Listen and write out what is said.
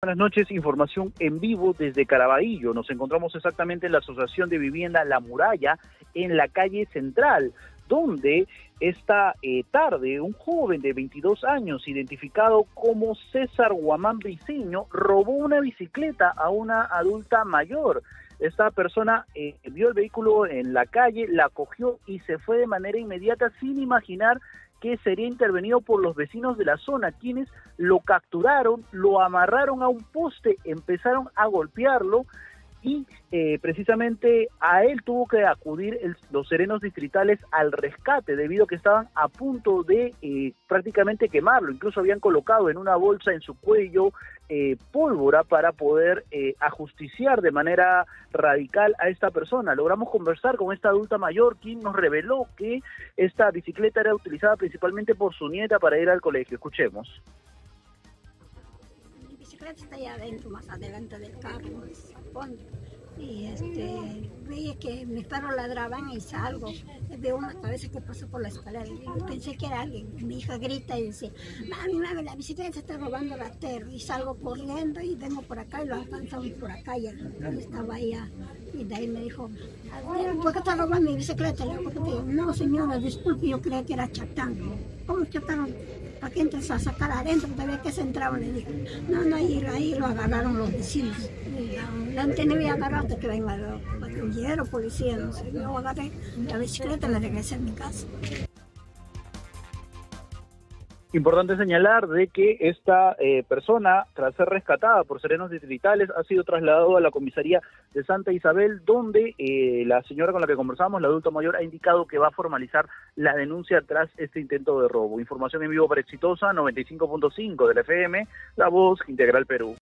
Buenas noches, información en vivo desde Carabayllo. Nos encontramos exactamente en la Asociación de Vivienda La Muralla, en la calle Central, donde esta tarde un joven de 22 años, identificado como César Guamán Briceño, robó una bicicleta a una adulta mayor. Esta persona vio el vehículo en la calle, la cogió y se fue de manera inmediata sin imaginar que sería intervenido por los vecinos de la zona, quienes lo capturaron, lo amarraron a un poste, empezaron a golpearlo y precisamente a él tuvo que acudir los serenos distritales al rescate debido a que estaban a punto de prácticamente quemarlo. Incluso habían colocado en una bolsa en su cuello pólvora para poder ajusticiar de manera radical a esta persona. Logramos conversar con esta adulta mayor, quien nos reveló que esta bicicleta era utilizada principalmente por su nieta para ir al colegio. Escuchemos. Mi bicicleta está allá adentro, más adelante del carro, y veía que mis perros ladraban y salgo, veo una cabeza que pasó por la escalera, pensé que era alguien. Mi hija grita y dice: mami, la bicicleta se está robando la Terra, y salgo corriendo y vengo por acá y lo alcanzamos por acá y él estaba allá, y de ahí me dijo: ¿por qué te robas mi bicicleta? Le digo: no señora, disculpe, yo creía que era chatán. ¿Cómo chataron? ¿Para qué entras a sacar adentro? Te ve que se entraban, le digo. No, ahí lo agarraron los vecinos. La antena me agarró hasta que venga el patrullero, policía, no sé. Luego agarré la bicicleta y la regresé a mi casa. Importante señalar de que esta persona, tras ser rescatada por serenos distritales, ha sido trasladado a la comisaría de Santa Isabel, donde la señora con la que conversamos, la adulta mayor, ha indicado que va a formalizar la denuncia tras este intento de robo. Información en vivo para Exitosa 95.5 del FM, La Voz, Integral Perú.